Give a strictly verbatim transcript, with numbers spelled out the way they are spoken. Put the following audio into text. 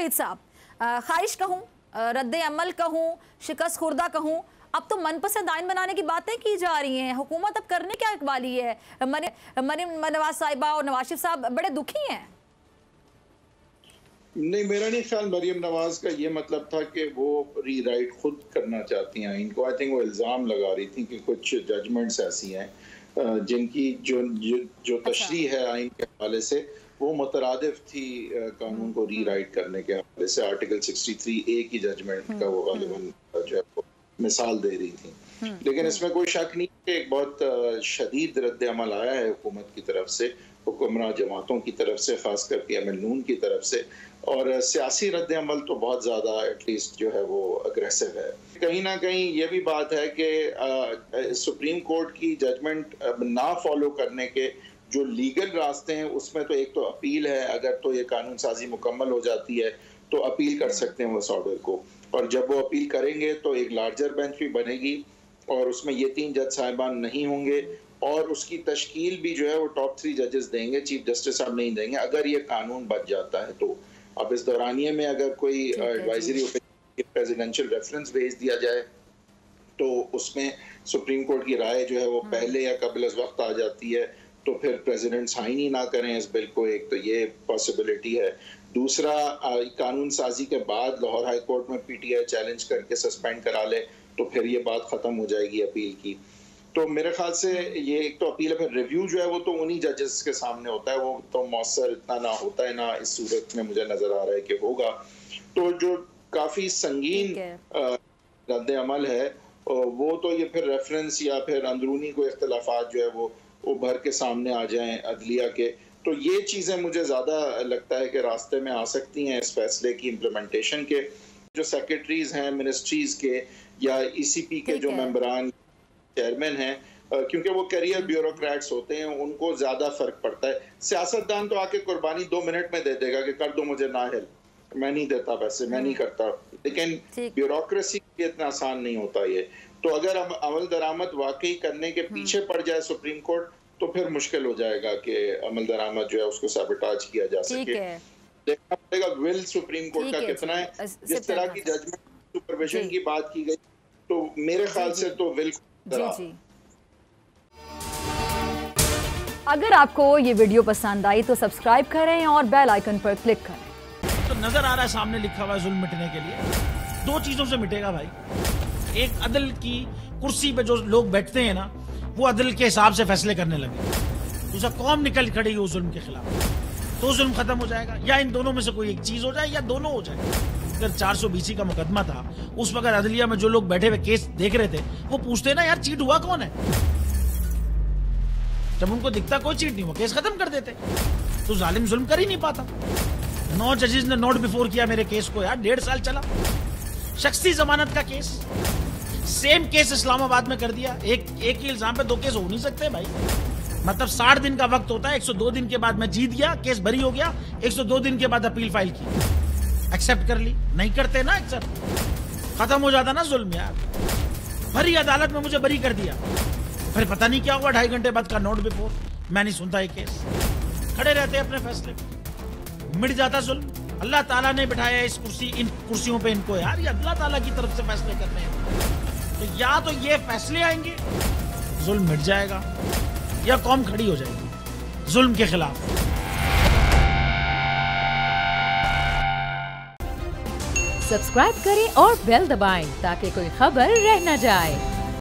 वहीद साहब, ख्वाहिश कहूँ, रद्द अमल कहूँ, शिकस्त खुर्दा कहूँ, अब तो मनपसंद आइन बनाने की बातें की जा रही हैं। हुकूमत अब करने क्या इकबाली है? मरियम नवाज साहिबा और नवाज शरीफ साहब बड़े दुखी हैं। नहीं, मेरा नहीं ख्याल मरियम नवाज का ये मतलब था कि वो री राइट खुद करना चाहती हैं। इनको आई थिंक वो इल्ज़ाम लगा रही थी कि कुछ जजमेंट्स ऐसी हैं जिनकी जो जो, जो तशरीह है आइन के हवाले से वो मुतरादिफ थी कानून को री राइट करने के हवाले से। आर्टिकल सिक्सटी थ्री ए की जजमेंट का वो गालिबन जो है मिसाल दे रही थी। लेकिन इसमें कोई शक नहीं कि एक बहुत शदीद रद्द अमल आया है हुकूमत की तरफ से, हुक्मरान जमातों की तरफ से, खास करके एम एन नून की तरफ से। और सियासी रद्द अमल तो बहुत ज़्यादा एटलीस्ट जो है वो अग्रेसिव है। कहीं ना कहीं ये भी बात है कि सुप्रीम कोर्ट की जजमेंट ना फॉलो करने के जो लीगल रास्ते हैं उसमें तो एक तो अपील है। अगर तो ये कानून साजी मुकम्मल हो जाती है तो अपील कर सकते हैं उस ऑर्डर को, और जब वो अपील करेंगे तो एक लार्जर बेंच भी बनेगी और उसमें ये तीन जज साहिबान नहीं होंगे और उसकी तश्कील भी जो है वो टॉप थ्री जजेस देंगे, चीफ जस्टिस साहब नहीं देंगे, अगर ये कानून बच जाता है तो। अब इस दौरानिए में अगर कोई एडवाइजरी प्रेसिडेंशियल रेफरेंस भेज दिया जाए तो उसमें सुप्रीम कोर्ट की राय जो है वो पहले या कबल अज़ वक्त आ जाती है, तो फिर प्रेसिडेंट साइन ही ना करें इस बिल को। एक तो ये पॉसिबिलिटी है। दूसरा, कानून साजी के बाद लाहौर हाईकोर्ट में पीटीआई चैलेंज करके सस्पेंड करा ले तो फिर ये बात ख़त्म हो जाएगी अपील की। तो मेरे ख्याल से ये एक तो अपील है, फिर रिव्यू जो है वो तो उन्हीं जजेस के सामने होता है, वो तो मौसर इतना ना होता है, ना इस सूरत में मुझे नज़र आ रहा है कि होगा। तो जो काफ़ी संगीन रद्द अमल है वो तो ये फिर रेफरेंस या फिर अंदरूनी कोई इख्तलाफात जो है वो उभर के सामने आ जाएं अदलिया के, तो ये चीज़ें मुझे ज़्यादा लगता है कि रास्ते में आ सकती हैं इस फैसले की इम्प्लीमेंटेशन के। जो सेक्रेटरीज हैं मिनिस्ट्रीज के या ई सी पी के जो मेंबरान चेयरमैन हैं, क्योंकि वो करियर ब्यूरोक्रेट्स होते हैं, उनको ज़्यादा फ़र्क पड़ता है। सियासतदान तो आके कुर्बानी दो मिनट में दे देगा कि कर दो मुझे नाअहल, मैं नहीं देता पैसे, मैं नहीं करता। लेकिन ब्यूरोक्रेसी के लिए इतना आसान नहीं होता ये। तो अगर हम अमल दरामद वाकई करने के पीछे पड़ जाए सुप्रीम कोर्ट तो फिर मुश्किल हो जाएगा कि अमल दरामद जो है उसको सैबोटाज किया जा सके। देखना पड़ेगा विल सुप्रीम कोर्ट का कितना है। जिस तरह की जजमेंट सुपरविजन की बात की गई तो मेरे ख्याल से तो विल जी। अगर आपको ये वीडियो पसंद आई तो सब्सक्राइब करें और बेल आइकन पर क्लिक करें। तो नजर आ रहा है सामने लिखा हुआ जुल्म मिटने के लिए दो चीजों से मिटेगा भाई। एक, अदल की कुर्सी पे जो लोग बैठते हैं ना वो अदल के हिसाब से फैसले करने लगे, उसे कौम निकल खड़ी है उस जुल्म के खिलाफ, तो जुल्म खत्म हो जाएगा। या इन दोनों में से कोई एक चीज हो जाए या दोनों हो जाए। अगर चार सौ बीसी का मुकदमा था उस वक्त अदलिया में जो लोग बैठे हुए केस देख रहे थे वो पूछते ना यार चीट हुआ कौन है, जब उनको दिखता कोई चीट नहीं हुआ केस खत्म कर देते, तो जालिम जुल्म कर ही नहीं पाता। नौ जजेस ने नोट बिफोर किया मेरे केस को यार, डेढ़ साल चला। शख्सी जमानत का केस, सेम केस इस्लामाबाद में कर दिया। एक एक ही इल्जाम पे दो केस हो नहीं सकते भाई। मतलब साठ दिन का वक्त होता है, एक सौ दो दिन के बाद मैं जीत गया, केस बरी हो गया, एक सौ दो दिन के बाद अपील फाइल की, एक्सेप्ट कर ली। नहीं करते ना एक्सेप्ट, खत्म हो जाता ना जुल्म यार। भरी अदालत में मुझे बरी कर दिया, फिर पता नहीं क्या हुआ ढाई घंटे बाद का नोट बिफोर, मैं नहीं सुनता ये केस, खड़े रहते अपने फैसले पर, मिट जाता जुल्म। अल्लाह ताला ने बिठाया इस कुर्सी इन कुर्सियों पे इनको यार, ये अल्लाह ताला की तरफ से फैसले करने हैं, तो या तो ये फैसले आएंगे जुल्म मिट जाएगा या कौम खड़ी हो जाएगी जुल्म के खिलाफ। सब्सक्राइब करें और बेल दबाएं ताकि कोई खबर रह न जाए।